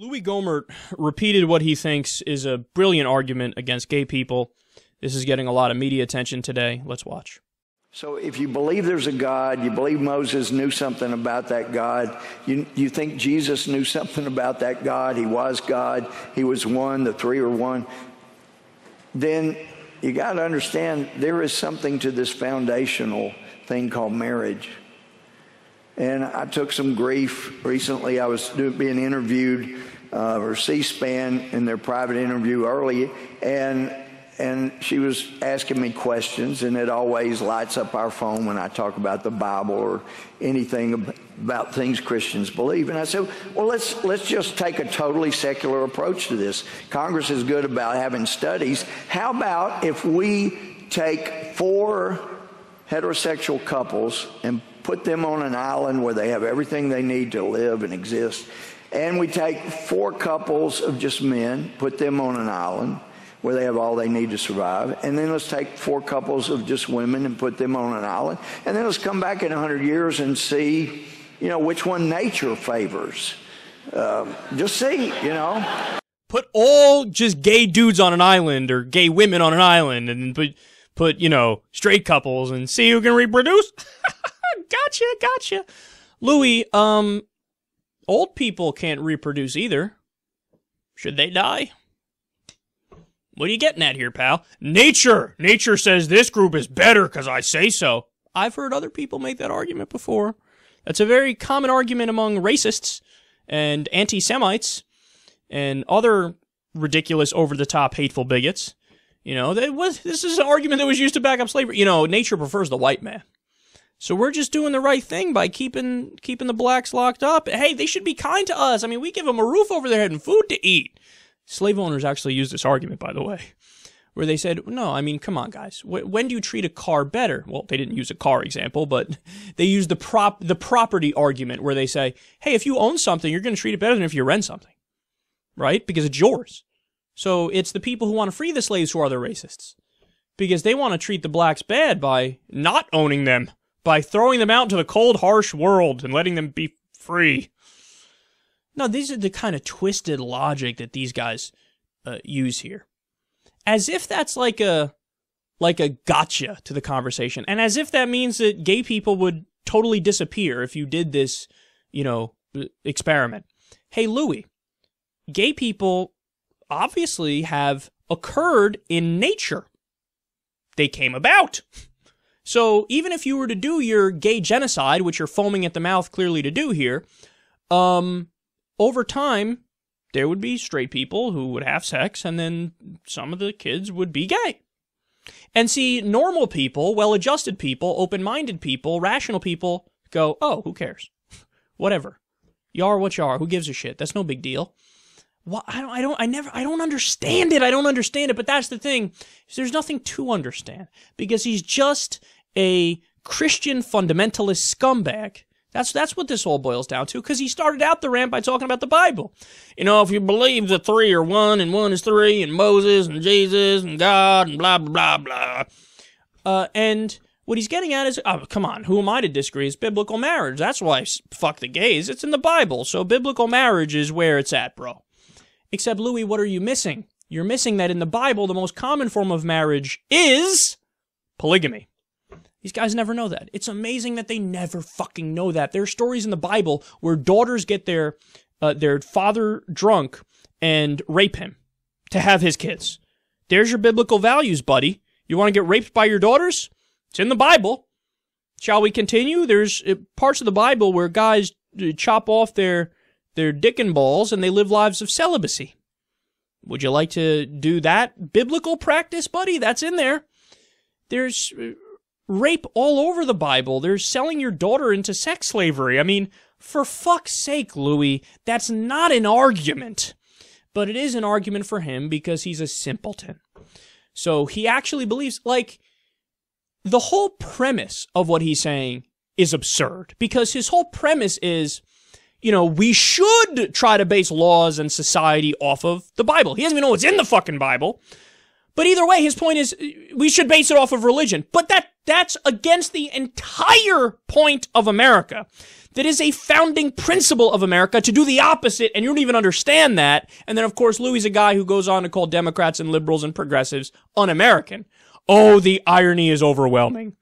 Louie Gohmert repeated what he thinks is a brilliant argument against gay people. This is getting a lot of media attention today. Let's watch. So if you believe there's a God, you believe Moses knew something about that God, you think Jesus knew something about that God, he was God, he was one, the three are one, then you got to understand there is something to this foundational thing called marriage. And I took some grief recently. I was being interviewed or C-SPAN in their private interview early, and she was asking me questions, and it always lights up our phone when I talk about the Bible or anything about things Christians believe. And I said, well, let's just take a totally secular approach to this. Congress is good about having studies. How about if we take four heterosexual couples and put them on an island where they have everything they need to live and exist, and we take four couples of just men, put them on an island where they have all they need to survive, and then let's take four couples of just women and put them on an island, and then let's come back in 100 years and see, you know, which one nature favors. Just see, you know. Put all just gay dudes on an island or gay women on an island, and put you know, straight couples and see who can reproduce. Gotcha, gotcha. Louie, old people can't reproduce either. Should they die? What are you getting at here, pal? Nature! Nature says this group is better because I say so. I've heard other people make that argument before. That's a very common argument among racists and anti-Semites and other ridiculous, over-the-top, hateful bigots. You know, this is an argument that was used to back up slavery. You know, nature prefers the white man. So we're just doing the right thing by keeping the blacks locked up. Hey, they should be kind to us. I mean, we give them a roof over their head and food to eat. Slave owners actually used this argument, by the way, where they said, no, I mean, come on, guys. When do you treat a car better? Well, they didn't use a car example, but they used the property argument where they say, hey, if you own something, you're going to treat it better than if you rent something, right? Because it's yours. So it's the people who want to free the slaves who are the racists because they want to treat the blacks bad by not owning them, by throwing them out into the cold, harsh world and letting them be free. No, these are the kind of twisted logic that these guys use here. As if that's like a gotcha to the conversation. And as if that means that gay people would totally disappear if you did this, you know, experiment. Hey, Louie, gay people obviously have occurred in nature. They came about. So even if you were to do your gay genocide, which you're foaming at the mouth clearly to do here, over time, there would be straight people who would have sex, and then some of the kids would be gay. And see, normal people, well-adjusted people, open-minded people, rational people go, oh, who cares? Whatever. You are what you are. Who gives a shit? That's no big deal. Well, I don't understand it. I don't understand it. But that's the thing. There's nothing to understand because he's just a Christian fundamentalist scumbag. That's what this all boils down to, because he started out the rant by talking about the Bible. You know, if you believe the three are one and one is three and Moses and Jesus and God and blah, blah, blah, blah. And what he's getting at is, oh, come on, who am I to disagree? It's biblical marriage. That's why fuck the gays. It's in the Bible. So biblical marriage is where it's at, bro. Except, Louie, what are you missing? You're missing that in the Bible, the most common form of marriage is polygamy. These guys never know that. It's amazing that they never fucking know that. There are stories in the Bible where daughters get their father drunk and rape him to have his kids. There's your biblical values, buddy. You want to get raped by your daughters? It's in the Bible. Shall we continue? There's parts of the Bible where guys chop off their dick and balls and they live lives of celibacy. Would you like to do that biblical practice, buddy? That's in there. There's rape all over the Bible. They're selling your daughter into sex slavery. I mean, for fuck's sake, Louie, that's not an argument. But it is an argument for him because he's a simpleton. So he actually believes, like, the whole premise of what he's saying is absurd. Because his whole premise is, you know, we should try to base laws and society off of the Bible. He doesn't even know what's in the fucking Bible. But either way, his point is we should base it off of religion. But that's against the entire point of America. That is a founding principle of America, to do the opposite, and you don't even understand that. And then, of course, Louie's a guy who goes on to call Democrats and liberals and progressives un-American. Oh, the irony is overwhelming.